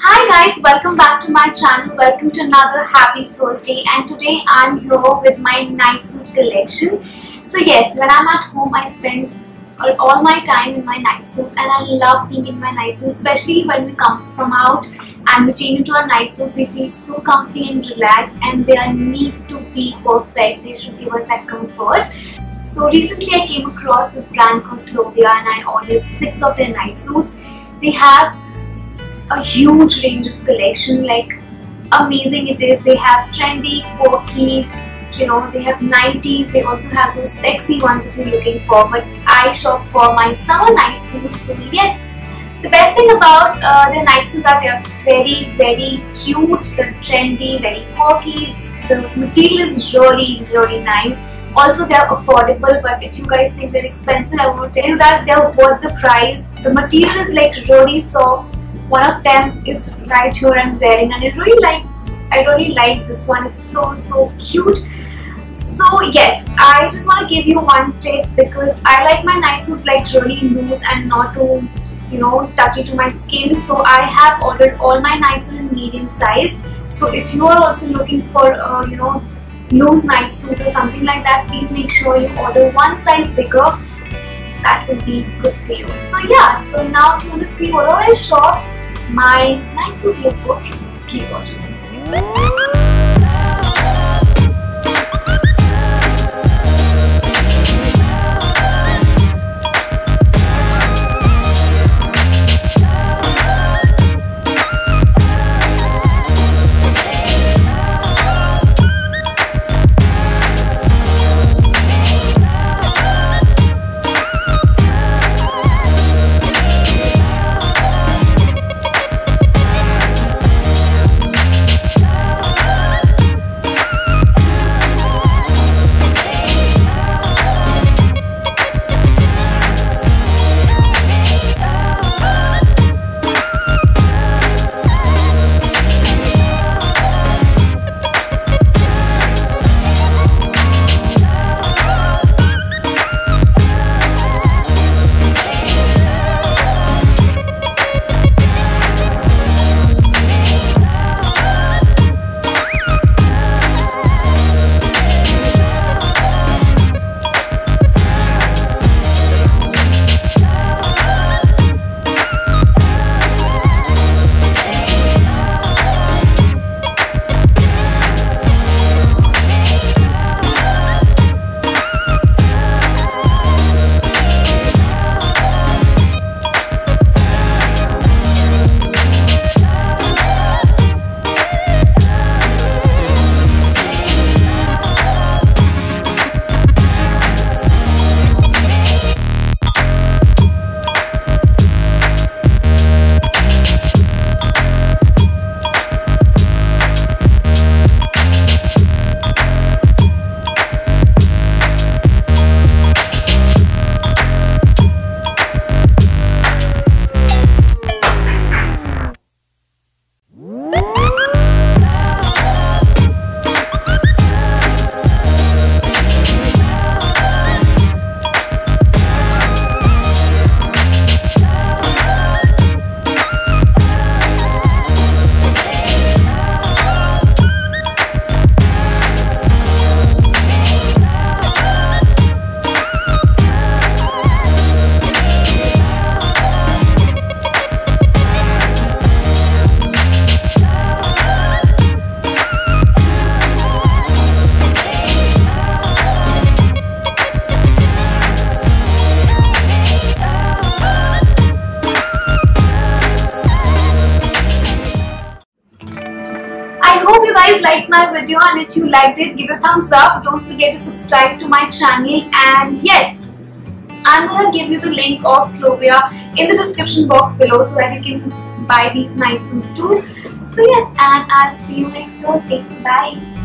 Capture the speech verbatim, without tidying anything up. Hi guys, welcome back to my channel. Welcome to another happy Thursday, and today I'm here with my night suit collection. So yes, when I'm at home I spend all my time in my night suits, and I love being in my night suits, especially when we come from out and we change into our night suits. We feel so comfy and relaxed, and they are need to be perfect. They should give us that comfort. So recently I came across this brand called Clovia, and I ordered six of their night suits. They have a huge range of collection, like amazing it is. They have trendy, quirky, you know, they have nineties, they also have those sexy ones if you're looking for, but I shop for my summer night suits. So yes, the best thing about uh, the night suits are they are very very cute, they're trendy, very quirky, the material is really really nice. Also they are affordable, but if you guys think they're expensive, I want to tell you that they're worth the price. The material is like really soft. One of them is right here I'm wearing, and I really like I really like this one. It's so so cute. So yes, I just want to give you one tip, because I like my night suits like really loose and not too, you know, touchy to my skin. So I have ordered all my night suits in medium size. So if you are also looking for uh, you know, loose night suits or something like that, please make sure you order one size bigger. That will be good for you. So yeah, so now you want to see what I shop. My night suit look book. Keep watching this video. Guys, like my video, and if you liked it, give it a thumbs up. Don't forget to subscribe to my channel, and yes, I'm gonna give you the link of Clovia in the description box below so that you can buy these night suits too. So yes, and I'll see you next Thursday. Bye.